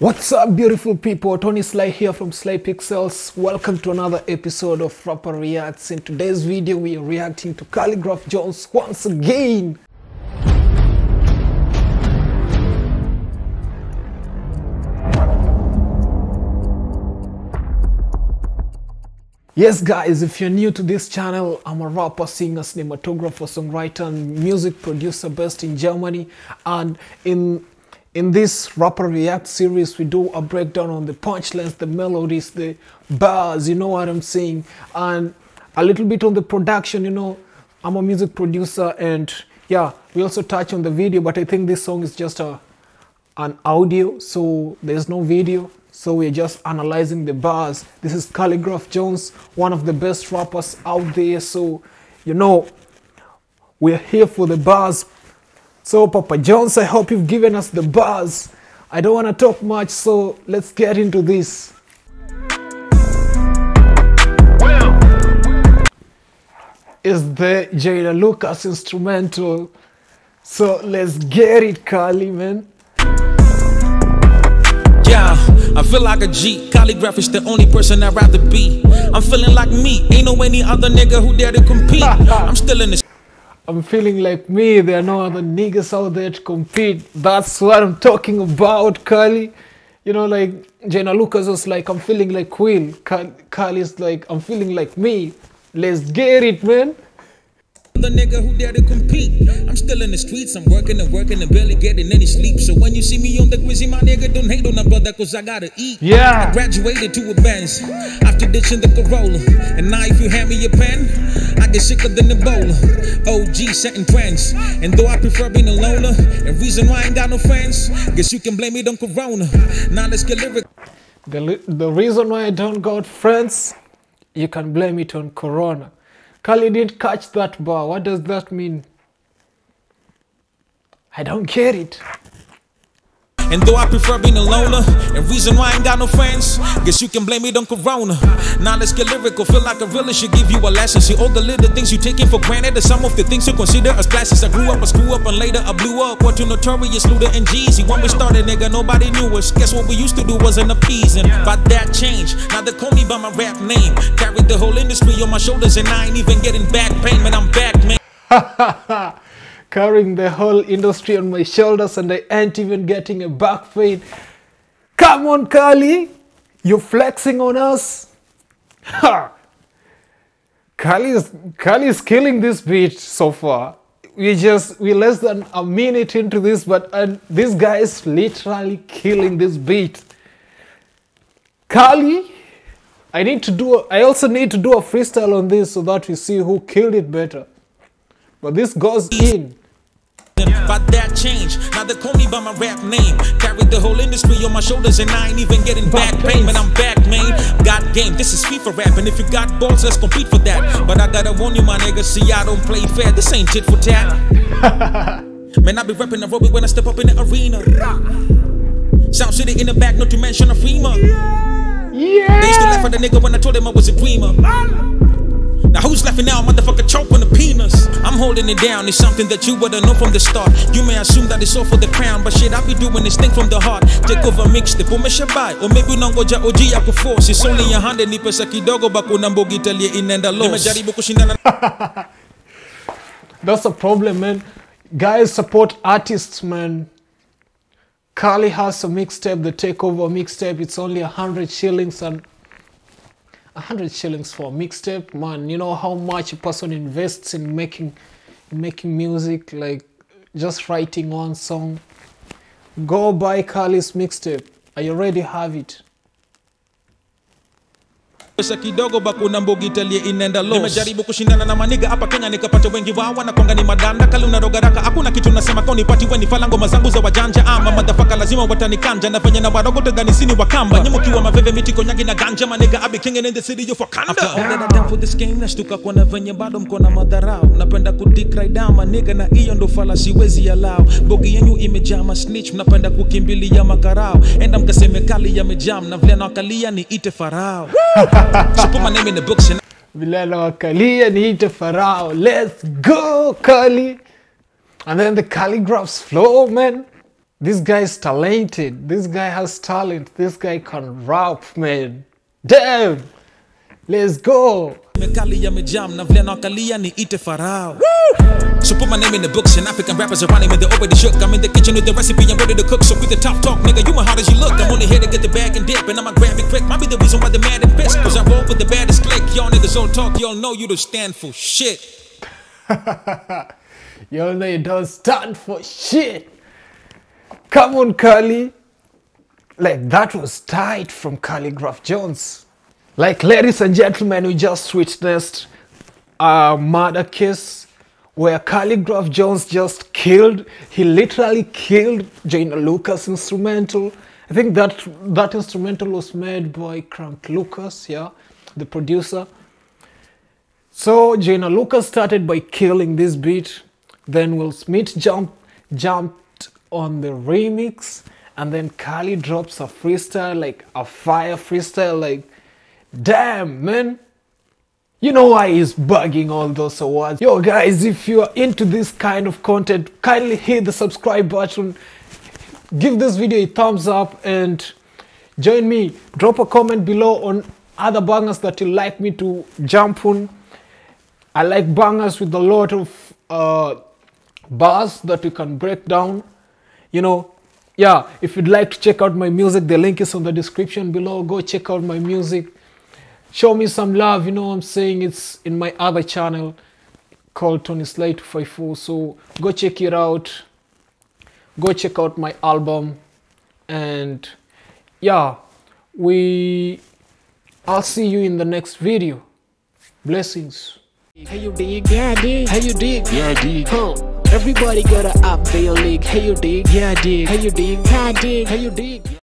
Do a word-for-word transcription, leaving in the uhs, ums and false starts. What's up, beautiful people? Tony Slay here from Slay Pixels. Welcome to another episode of Rapper Reacts. In today's video, we are reacting to Khaligraph Jones once again. Yes guys, if you're new to this channel, I'm a rapper, singer, cinematographer, songwriter, and music producer based in Germany. And in in this Rapper React series, we do a breakdown on the punchlines, the melodies, the bars, you know what I'm saying, and a little bit on the production. You know, I'm a music producer, and yeah, we also touch on the video, but I think this song is just a an audio, so there's no video. So we're just analyzing the bars. This is Khaligraph Jones, one of the best rappers out there. So, you know, we're here for the bars. So Papa Jones, I hope you've given us the bars. I don't want to talk much, so let's get into this. It's the Joyner Lucas instrumental. So let's get it, Khali, man. I feel like a G. Khaligraph is the only person I'd rather be. I'm feeling like me. Ain't no any other nigga who dare to compete. I'm still in this. I'm feeling like me. There are no other niggas out there to compete. That's what I'm talking about, Khali. You know, like Joyner Lucas was like, I'm feeling like Will. Khali's like, I'm feeling like me. Let's get it, man. The nigga who dare to compete. I'm still in the streets, I'm working and working and barely getting any sleep. So when you see me on the Quizzy, my nigga, don't hate on a brother, cause I gotta eat. Yeah. I graduated to a Benz after ditching the Corolla. And now if you hand me your pen, I get sicker than Ebola. O G setting trends. And though I prefer being a loner, and reason why I ain't got no friends, guess you can blame it on Corona. Now let's get lyric. The, the reason why I don't got friends, you can blame it on Corona. Khali didn't catch that bar. What does that mean? I don't get it. And though I prefer being a loner, and reason why I ain't got no friends, guess you can blame it on Corona. Now let's get lyrical, feel like a realer should give you a lesson. See all the little things you taking for granted, and some of the things you consider as classes. I grew up, I screw up, and later I blew up. What to Notorious Luda and Jeezy. When we started, nigga, nobody knew us. Guess what we used to do wasn't appeasing. But that changed, now they call me by my rap name. Carried the whole industry on my shoulders, and I ain't even getting back pain, man, I'm back, man. Ha ha ha. Carrying the whole industry on my shoulders, and I ain't even getting a back pain. Come on, Khali, you're flexing on us. Ha! Khali is, Khali is killing this beat so far. We just we less than a minute into this, but and this guy is literally killing this beat. Khali, I need to do. A, I also need to do a freestyle on this so that we see who killed it better. But this goes in. But that change, now they call me by my rap name. Carried the whole industry on my shoulders, and I ain't even getting back pain. But I'm back, man. Got game, this is FIFA rap, and if you got balls, let's compete for that. But I gotta warn you, my nigga, see, I don't play fair. This ain't tit for tat. Man, I be repping aerobic when I step up in the arena. Sound City in the back, not to mention a femur. Yeah. Yeah. They used to laugh at the nigga when I told him I was a dreamer. Now who's laughing now, motherfucker, choke on the penis. I'm holding it down, it's something that you wouldn't know from the start. You may assume that it's all for the crown, but shit, I be doing this thing from the heart. Takeover mixtape, umeshabai, umebu nangoja oji yako force. It's only a hundred, ni pesa kidogo bako na mbogi italia inaenda loss. Nimejaribu kushindana. That's a problem, man. Guys, support artists, man. Khali has a mixtape, the Takeover mixtape. It's only a hundred shillings and one hundred shillings for a mixtape, man. You know how much a person invests in making in making music, like just writing one song. Go buy Khali's mixtape. I already have it. Pesa kidogo bakuna mbogi italia inaenda loss. Nimejaribu kushindana na maniga hapa Kenya nikapata wengi wao wanakonga ni madanda kali unarogaraka hakuna kitu nasema kwa nipati wewe ni falango mazangu za wajanja ama madafaka lazima watanikanja na fanya na wadogo tegani sini wakamba nyimu kiwa maveve miti konyagi na ganja maniga abi king in the city you for Canada. After all that I done for this game nashtuka kuona venye bado mko na madharau napenda kudick right down maniga na hiyo ndo fala siwezi yalao bogi yenu imejaa ma snitch mnapenda kukimbilia makarao enda mkaseme Khali yamejam na vile na wakalia ni ite farao. So put my name in the books and let's go, Khali. And then the Khaligraph's flow, man. This guy is talented. This guy has talent. This guy can rap, man. Damn! Let's go! Mekali ya mejam na vile naangalia niite farao. So put my name in the books and African rappers are running when they already shook. I'm in the kitchen with the recipe, I'm ready to cook. So with the top talk, nigga, you my hard as you look. I'm only here to get the bag and dip, and I'ma grab it quick. Might be the reason why the mad and pissed, cause I roll with the baddest click. Y'all niggas don't talk, y'all know you don't stand for shit. Y'all know you don't stand for shit. Come on, Khali. Like, that was tight from Khaligraph Jones. Like, ladies and gentlemen, we just witnessed a murder case where Khaligraph Jones just killed, he literally killed Joyner Lucas' instrumental. I think that that instrumental was made by Crank Lucas, yeah, the producer. So Joyner Lucas started by killing this beat, then Will Smith jump, jumped on the remix, and then Khali drops a freestyle, like a fire freestyle, like, damn, man. You know why he's bugging all those awards. Yo guys, if you are into this kind of content, kindly hit the subscribe button, give this video a thumbs up, and join me. Drop a comment below on other bangers that you like me to jump on. I like bangers with a lot of uh, bars that you can break down, you know. Yeah, if you'd like to check out my music, the link is on the description below. Go check out my music. Show me some love, you know what I'm saying? It's in my other channel called Tony Slay two five four. So go check it out. Go check out my album. And yeah, we I'll see you in the next video. Blessings. How you dig? Yeah, I dig. How you dig? Yeah, I dig. Huh. Everybody gotta up their league. How you dig? Yeah, I dig. How you dig? I dig. How you dig?